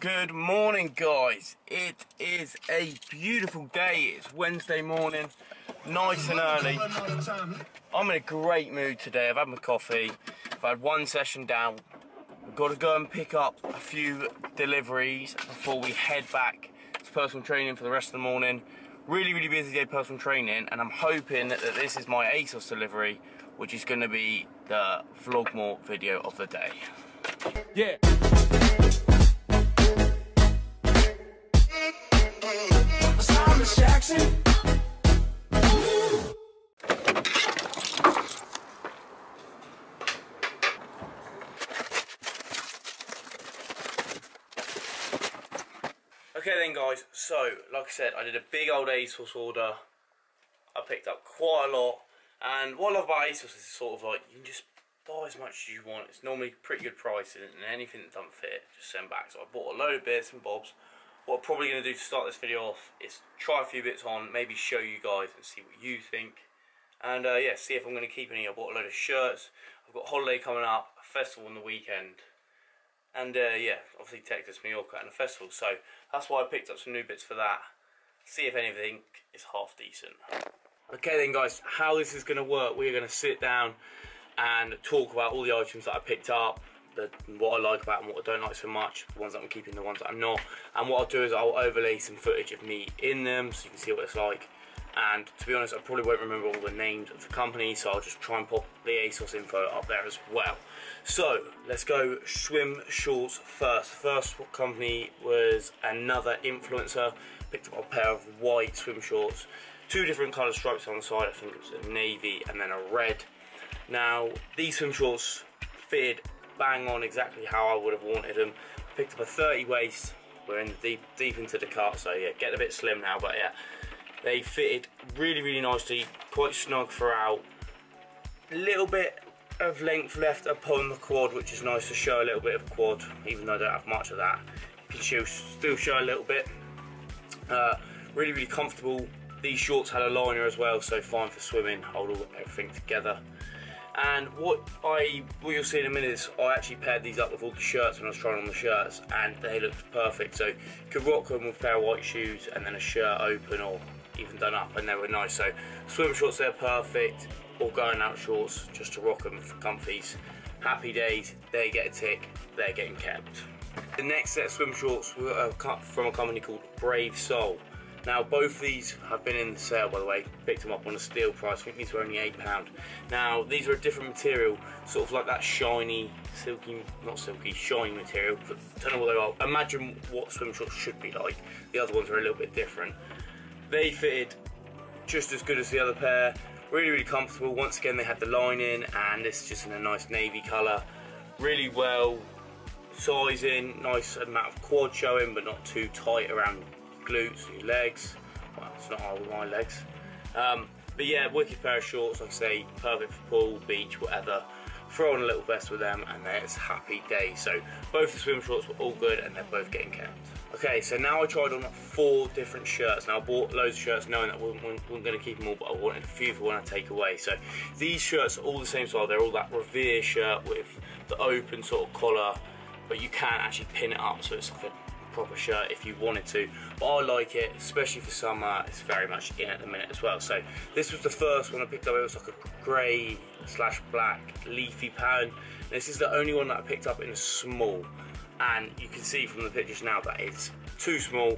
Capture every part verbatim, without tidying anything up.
Good morning, guys. It is a beautiful day. It's Wednesday morning, nice and early. I'm in a great mood today. I've had my coffee. I've had one session down. We've got to go and pick up a few deliveries before we head back to personal training for the rest of the morning. Really, really busy day personal training, and I'm hoping that this is my ASOS delivery, which is going to be the Vlogmore video of the day. Yeah. Okay then, guys, so like I said, I did a big old ASOS order. I picked up quite a lot, and what I love about ASOS is sort of like you can just buy as much as you want. It's normally pretty good pricing, and anything that doesn't fit, just send back. So I bought a load of bits and bobs. What I'm probably going to do to start this video off is try a few bits on, maybe show you guys and see what you think, and uh, yeah, see if I'm going to keep any. I bought a load of shirts. I've got a holiday coming up, a festival on the weekend, and uh, yeah, obviously Texas, Mallorca and a festival, so that's why I picked up some new bits for that. See if anything is half decent. Okay then, guys, how this is going to work, we're going to sit down and talk about all the items that I picked up, the, what I like about and what I don't like so much, the ones that I'm keeping, the ones that I'm not, and what I'll do is I'll overlay some footage of me in them so you can see what it's like. And to be honest, I probably won't remember all the names of the company, so I'll just try and pop the ASOS info up there as well. So let's go swim shorts first. First company was another influencer. Picked up a pair of white swim shorts, two different colour stripes on the side. I think it was a navy and then a red. Now these swim shorts fitted bang on exactly how I would have wanted them. Picked up a thirty waist. We're in deep deep into the cart, so yeah, getting a bit slim now, but yeah. They fitted really, really nicely, quite snug throughout. A little bit of length left upon the quad, which is nice to show a little bit of quad, even though I don't have much of that. You can still show a little bit. Uh, really, really comfortable. These shorts had a liner as well, so fine for swimming, hold all, everything together. And what I, what you'll see in a minute is I actually paired these up with all the shirts when I was trying on the shirts, and they looked perfect. So you could rock them with a pair of white shoes and then a shirt open or even done up, and they were nice. So swim shorts, they're perfect, or going out shorts, just to rock them for comfies. Happy days, they get a tick, they're getting kept. The next set of swim shorts were from a company called Brave Soul. Now both of these have been in the sale, by the way. Picked them up on a steal price. I think these were only eight pounds. Now these are a different material, sort of like that shiny, silky, not silky, shiny material. But don't know what they are. Imagine what swim shorts should be like. The other ones are a little bit different. They fitted just as good as the other pair. Really, really comfortable. Once again, they had the lining, and this is just in a nice navy colour. Really well sizing, nice amount of quad showing, but not too tight around glutes, your legs. Well, it's not hard with my legs. Um, but yeah, wicked pair of shorts, like I say, perfect for pool, beach, whatever. Throw on a little vest with them, and there's happy day. So both the swim shorts were all good, and they're both getting kept. Okay, so now I tried on four different shirts. Now I bought loads of shirts knowing that I wasn't, wasn't going to keep them all, but I wanted a few for when I take away. So these shirts are all the same style. They're all that Revere shirt with the open sort of collar, but you can actually pin it up, so it's like a proper shirt if you wanted to. But I like it, especially for summer. It's very much in at the minute as well. So this was the first one I picked up. It was like a grey slash black leafy pattern. And this is the only one that I picked up in a small. And you can see from the pictures now that it's too small.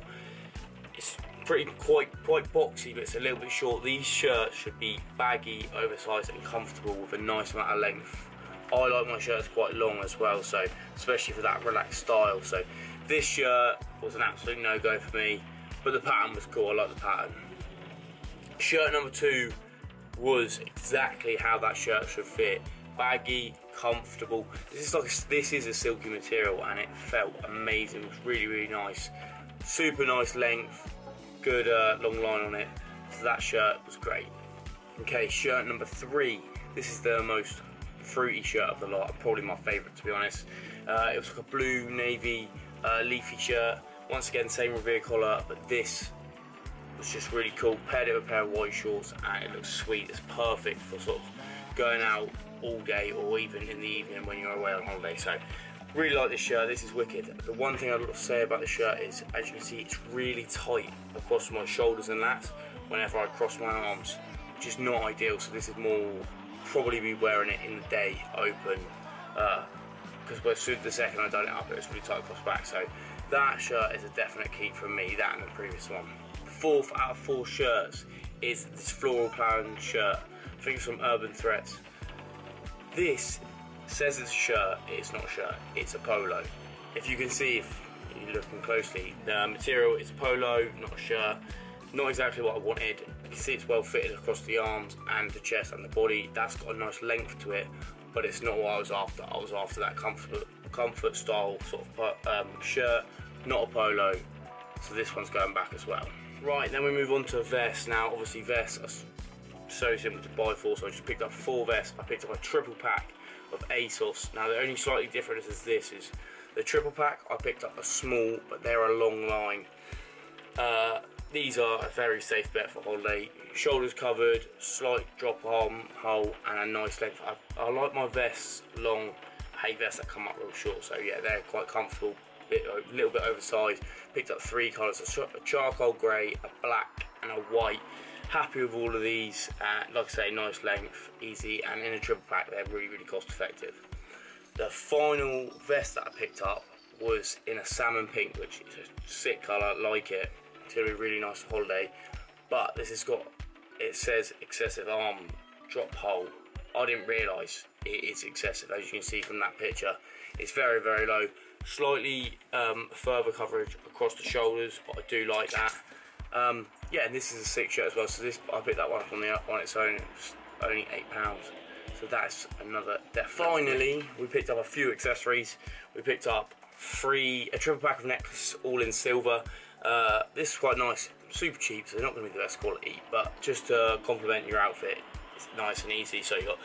It's pretty quite quite boxy, but it's a little bit short. These shirts should be baggy, oversized and comfortable with a nice amount of length. I like my shirts quite long as well, so especially for that relaxed style. So this shirt was an absolute no-go for me, but the pattern was cool. I like the pattern. Shirt number two was exactly how that shirt should fit. Baggy, comfortable. This is like a, this is a silky material, and it felt amazing. It was really, really nice. Super nice length, good uh, long line on it. So that shirt was great. Okay, shirt number three. This is the most fruity shirt of the lot. Probably my favourite, to be honest. Uh, it was like a blue navy uh, leafy shirt. Once again, same Revere collar, but this was just really cool. Paired it with a pair of white shorts, and it looks sweet. It's perfect for sort of going out all day or even in the evening when you're away on holiday. So Really like this shirt, this is wicked. The one thing I'd like to say about the shirt is, as you can see, it's really tight across my shoulders and that whenever I cross my arms, which is not ideal. So this is more, probably be wearing it in the day, open, because uh, the second I done it up, it was really tight across the back. So that shirt is a definite keep from me, that and the previous one. The fourth out of four shirts is this floral plan shirt. I think it's from Urban Threats. This says it's a shirt, it's not a shirt, it's a polo. If you can see, if you're looking closely, the material is polo, not a shirt. Not exactly what I wanted. You can see it's well fitted across the arms and the chest and the body. That's got a nice length to it, but it's not what I was after. I was after that comfort, comfort style sort of um, shirt, not a polo. So this one's going back as well. Right, then we move on to a vest. Now, obviously vests are so simple to buy for, so I just picked up four vests. I picked up a triple pack of ASOS. Now, the only slightly difference is this is the triple pack, I picked up a small, but they're a long line. Uh, these are a very safe bet for holiday. Shoulders covered, slight drop arm hole, and a nice length. I, I like my vests long. I hate vests that come up real short, so yeah, they're quite comfortable. A little bit oversized. Picked up three colors, a charcoal gray, a black and a white. Happy with all of these. Uh, like I say, nice length, easy, and in a triple pack they're really really cost effective. The final vest that I picked up was in a salmon pink, which is a sick color, like it. It's gonna be really nice for holiday, but this has got, it says excessive arm drop hole. I didn't realize it is excessive, as you can see from that picture. It's very very low. Slightly um, further coverage across the shoulders, but I do like that. Um, yeah, and this is a sick shirt as well. So this, I picked that one up on, the, on its own. It's only eight pounds. So that's another. Finally, we picked up a few accessories. We picked up three, a triple pack of necklaces, all in silver. Uh, this is quite nice, super cheap. So they're not going to be the best quality, but just to complement your outfit, it's nice and easy. So you got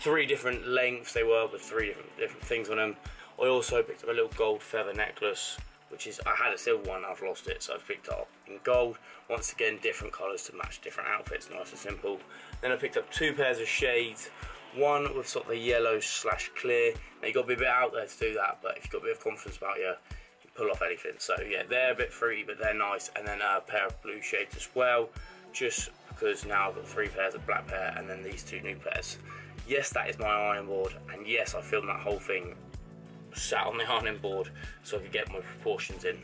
three different lengths. They were with three different different things on them. I also picked up a little gold feather necklace, which is, I had a silver one, I've lost it, so I've picked it up in gold. Once again, different colours to match different outfits, nice and simple. Then I picked up two pairs of shades, one with sort of a yellow slash clear. Now you've got to be a bit out there to do that, but if you've got a bit of confidence about you, you pull off anything. So yeah, they're a bit fruity, but they're nice. And then a pair of blue shades as well, just because now I've got three pairs of black pair and then these two new pairs. Yes, that is my iron board, and yes, I filmed that whole thing sat on the ironing board so I could get my proportions in.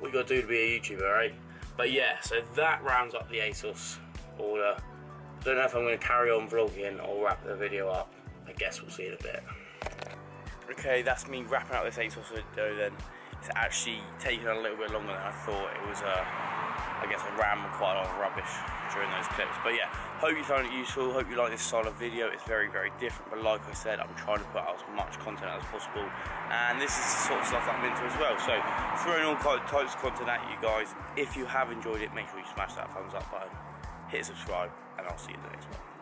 What you gotta do to be a YouTuber, right? But yeah, so that rounds up the ASOS order. I don't know if I'm gonna carry on vlogging or wrap the video up. I guess we'll see in a bit. Okay, that's me wrapping up this ASOS video then. It's actually taken a little bit longer than I thought. It was, uh, I guess I ran with quite a lot of rubbish during those clips. But yeah, hope you found it useful. Hope you like this style of video. It's very, very different. But like I said, I'm trying to put out as much content as possible. And this is the sort of stuff that I'm into as well. So throwing all types of content at you guys. If you have enjoyed it, make sure you smash that thumbs up button. Hit subscribe, and I'll see you in the next one.